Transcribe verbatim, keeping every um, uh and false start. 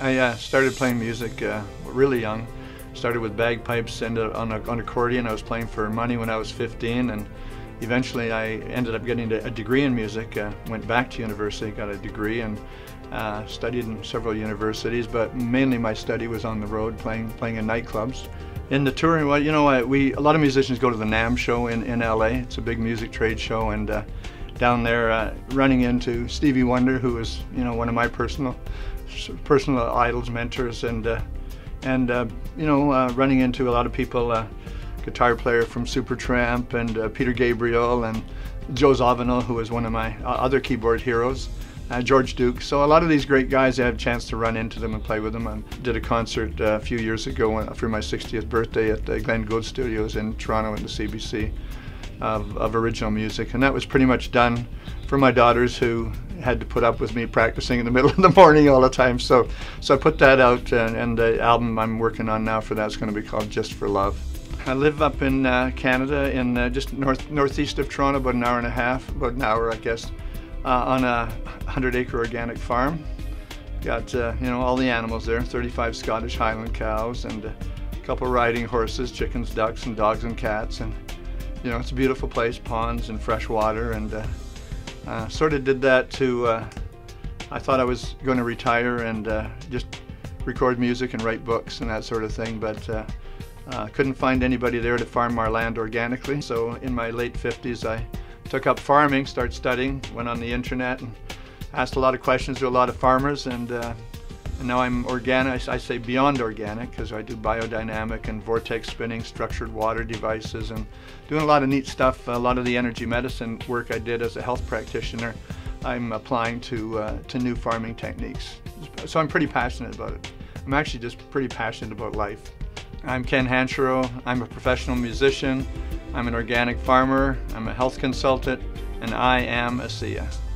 I uh, started playing music uh, really young. Started with bagpipes and uh, on, a, on accordion. I was playing for money when I was fifteen, and eventually I ended up getting a degree in music. Uh, went back to university, got a degree, and uh, studied in several universities. But mainly my study was on the road, playing playing in nightclubs. In the touring, well, you know, I, we a lot of musicians go to the NAMM show in in L A. It's a big music trade show, and uh, down there, uh, running into Stevie Wonder, who was, you know, one of my personal personal idols, mentors, and. Uh, And, uh, you know, uh, running into a lot of people, uh, guitar player from Supertramp and uh, Peter Gabriel and Joe Zavinel, who was one of my uh, other keyboard heroes, uh, George Duke. So a lot of these great guys, I had a chance to run into them and play with them. I did a concert uh, a few years ago for my sixtieth birthday at uh, Glenn Gould Studios in Toronto in the C B C of, of original music. And that was pretty much done for my daughters, who had to put up with me practicing in the middle of the morning all the time. So so I put that out, and, and the album I'm working on now for that's going to be called Just for Love. I live up in uh, Canada, in uh, just north northeast of Toronto, about an hour and a half, about an hour I guess, uh, on a hundred acre organic farm. Got uh, you know, all the animals there, thirty-five Scottish Highland cows and a couple riding horses, chickens, ducks and dogs and cats, and you know, it's a beautiful place, ponds and fresh water, and uh, Uh, sort of did that to, uh, I thought I was going to retire and uh, just record music and write books and that sort of thing, but uh, uh, couldn't find anybody there to farm our land organically. So in my late fifties, I took up farming, started studying, went on the internet and asked a lot of questions to a lot of farmers, and, uh, and now I'm organic. I say beyond organic because I do biodynamic and vortex spinning, structured water devices, and doing a lot of neat stuff. A lot of the energy medicine work I did as a health practitioner, I'm applying to, uh, to new farming techniques. So I'm pretty passionate about it. I'm actually just pretty passionate about life. I'm Ken Hancherow. I'm a professional musician. I'm an organic farmer. I'm a health consultant, and I am a S I A.